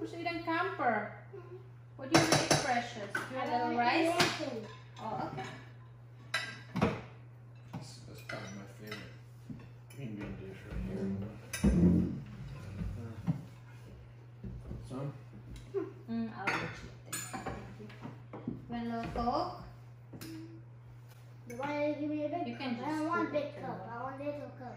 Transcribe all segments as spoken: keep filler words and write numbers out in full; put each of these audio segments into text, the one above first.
Who's eating camper? What do you make, Precious? Do you want a little rice? Anything. Oh, okay. That's, that's probably my favorite Indian dish right here. Uh, some? Mm, I'll get you. Thank you. Want a little Coke? You want to give me a big cup? I don't want a big cup. I want a little cup.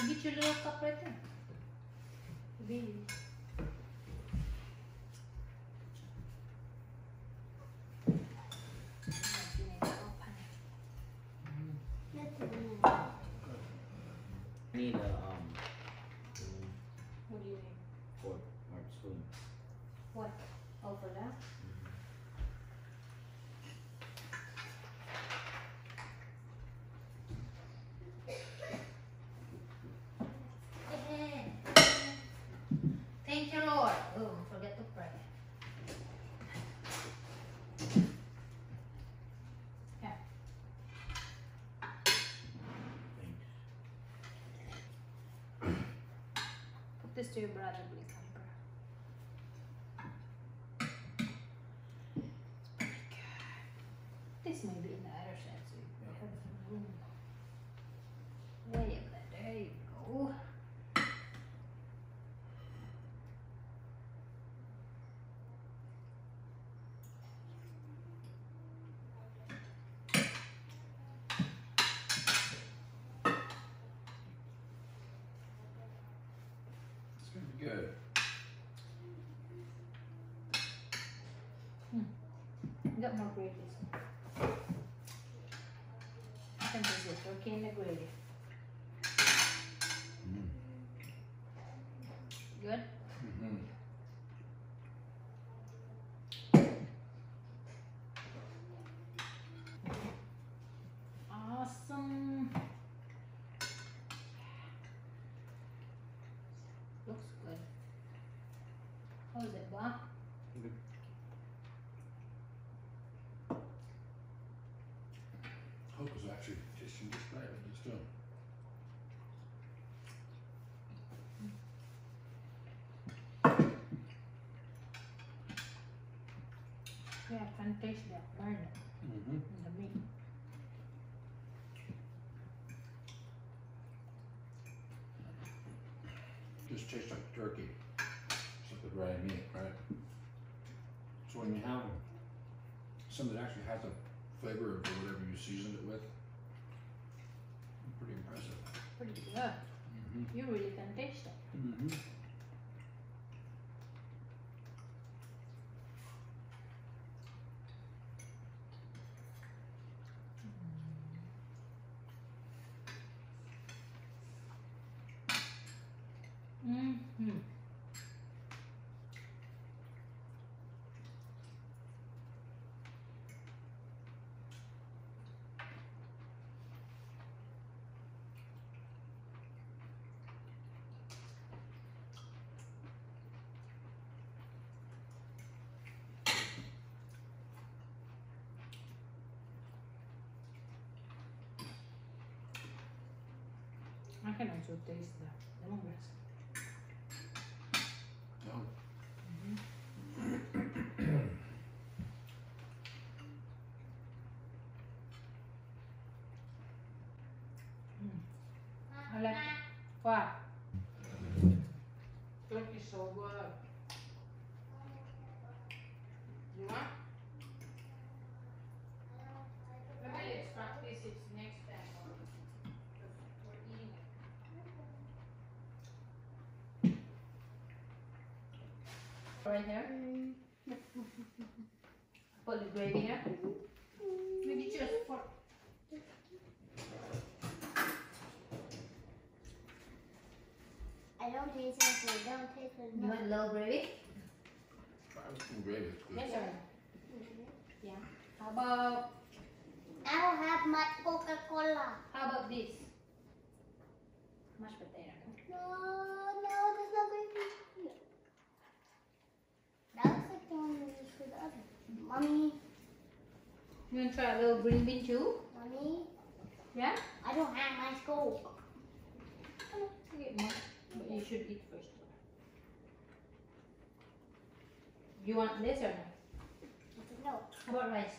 Okay. We'll get you a little cup right there. Really? I need a um. What do you need? Fork, or spoon. What? Over oh, that? This to your brother, please. It's pretty good. This may be in the other side, so you can have some room. Wait a minute, there you go. Good. Hmm. You got more gravy. I think this is okay in the gravy. Mm. Good? Mm-hmm. Awesome. Looks good. How is it, Bob? Good. Hope is actually just in this bag, just still. Yeah, I can taste that burn mm-hmm. in the meat. Just tastes like turkey, except with rye meat, right? So when you have something that actually has a flavor of whatever you seasoned it with, pretty impressive. Pretty good. Mm-hmm. You really can taste it. Mm-hmm. Mm-hmm. I can also taste the lemongrass. I like it. Wow. Turkey is so good. You want? Maybe let's practice it next time. We're eating it. Right here. Put the gravy here. Maybe just for. I don't taste it. I don't taste it. You want a little gravy? Try some gravy. Yes, sir. Mm-hmm. Yeah. How about? I don't have much Coca-Cola. How about this? Mashed potato. No, no, there's no gravy. No. That looks like the one we used for the other. Mommy. You want to try a little green bean too? Mommy. Yeah? I don't have my scope. Come on, get should eat first. You want this or no? No. How about rice?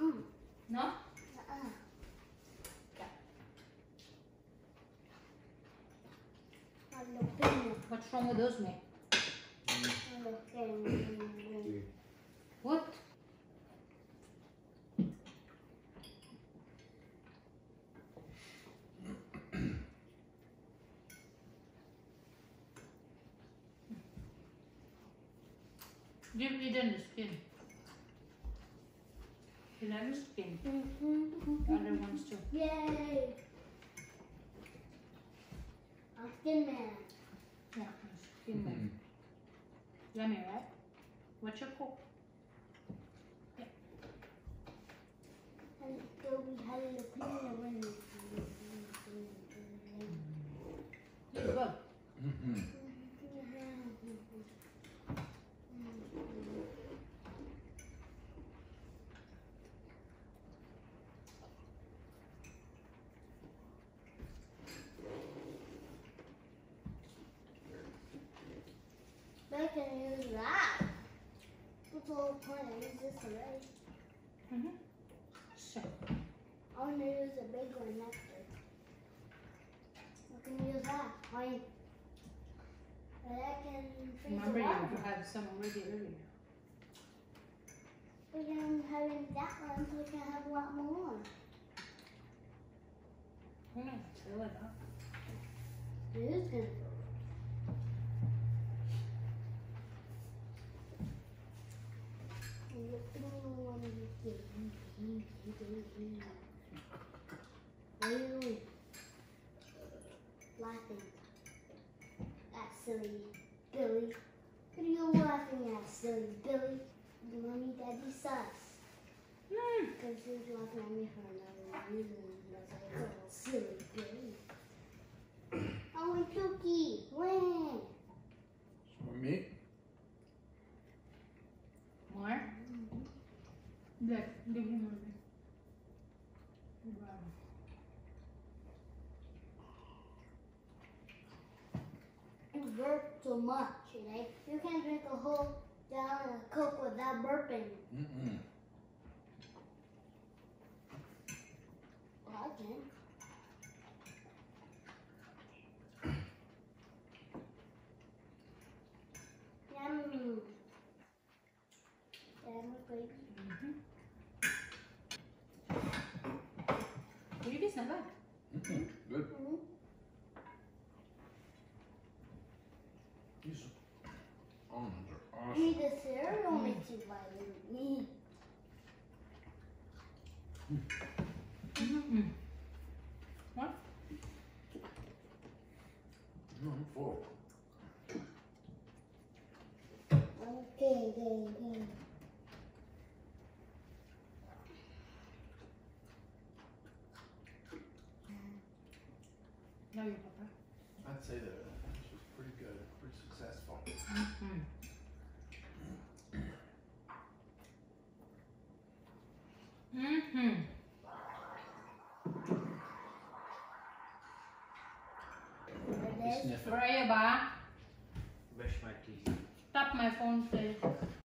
Mm. No? Uh-uh. What's wrong with those, me? What? You've eaten the skin. You like the skin? Mm-hmm. Other ones too. Yay! I'm skin man. Yeah, I'm skin man. Mm-hmm. Yummy, right? What's your cook? Yeah. And so we had a little window. It's good. Mm-hmm. I can use that. That's the whole point. I use this already. Mm-hmm. So. I want to use a big one next to it. I can use that. I, but I can freeze the water. Remember, you have some already earlier. But I'm having that one so we can have a lot more. I'm going to fill it up. It is good. What are you doing? Laughing at silly Billy. What are you laughing at, silly Billy? Mommy, Daddy, sus. Because mm. he's laughing at me for another reason. I was like, oh, silly Billy. I want cookie. When? For me? More? Look, give him one. Wow. You burped so much, right? You can drink a whole gallon of Coke without burping. Mm-mm. Well, I can. Mm-hmm. Good. Mm-hmm. These almonds are awesome. Need the cereal mm. makes you vitamin E. Mm-hmm. What? No, I'm full. Okay, okay, okay. How are you, Papa? I'd say that she was pretty good, pretty successful. Mm-hmm. Mm-hmm. Where are you, Ba? Brush my teeth. Stop my phone, please.